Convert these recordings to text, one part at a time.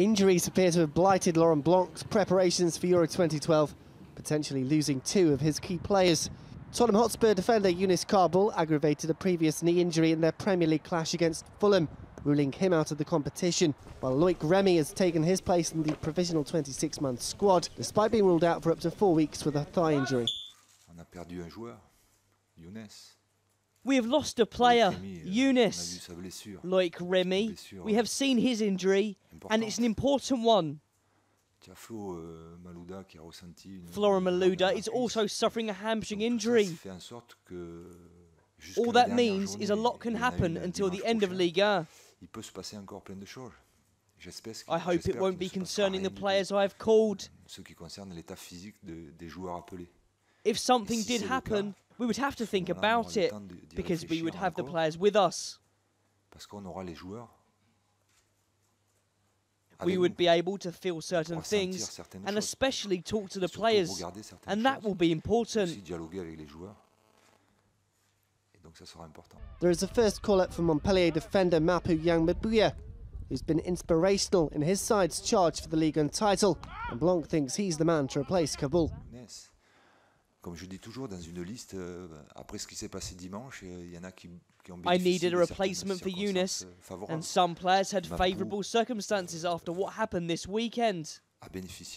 Injuries appear to have blighted Laurent Blanc's preparations for Euro 2012, potentially losing two of his key players. Tottenham Hotspur defender Younes Kaboul aggravated a previous knee injury in their Premier League clash against Fulham, ruling him out of the competition, while Loic Remy has taken his place in the provisional 26-man squad, despite being ruled out for up to 4 weeks with a thigh injury. We have lost a player, Younes. Loic Remy, we have seen his injury, and it's an important one. Flora Malouda is also suffering a hamstring injury. All that means is a lot can happen until the end of Liga. I hope it won't be concerning the players I have called. If something did happen, we would have to think about it, because we would have the players with us. We would be able to feel certain things, and especially talk to the players, and that will be important. There is a first call-up for Montpellier defender Mapou Yanga M'bouya, who's been inspirational in his side's charge for the Ligue 1 title, and Blanc thinks he's the man to replace Kaboul. I needed a replacement for Younes, and some players had favourable circumstances after what happened this weekend. Mapou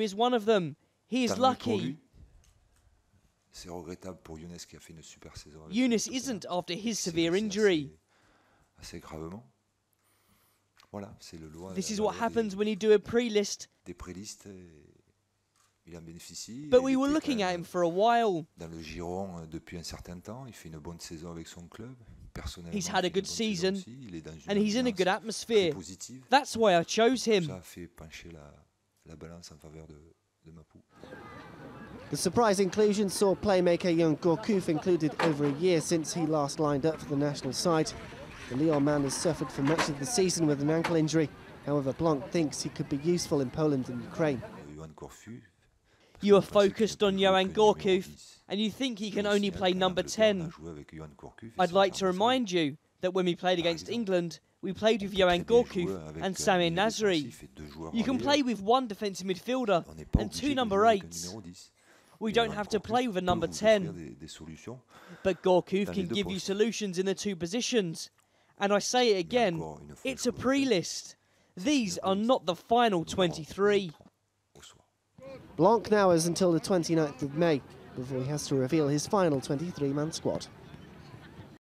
is one of them. He is lucky. Younes isn't after his severe injury. This is what happens when you do a pre-list. But we were looking at him for a while. He's had a good season, and he's in a good atmosphere. That's why I chose him. The surprise inclusion saw playmaker Yann Gourcuff included over a year since he last lined up for the national side. The Lyon man has suffered for much of the season with an ankle injury. However, Blanc thinks he could be useful in Poland and Ukraine. You are focused on Yohan Gourcuff, and you think he can only play number 10. I'd like to remind you that when we played against England, we played with Yohan Gourcuff and Samir Nasri. You can play with one defensive midfielder and two number 8s. We don't have to play with a number 10. But Gourcuff can give you solutions in the two positions. And I say it again, it's a pre-list. These are not the final 23. Blanc now has until the 29th of May before he has to reveal his final 23-man squad.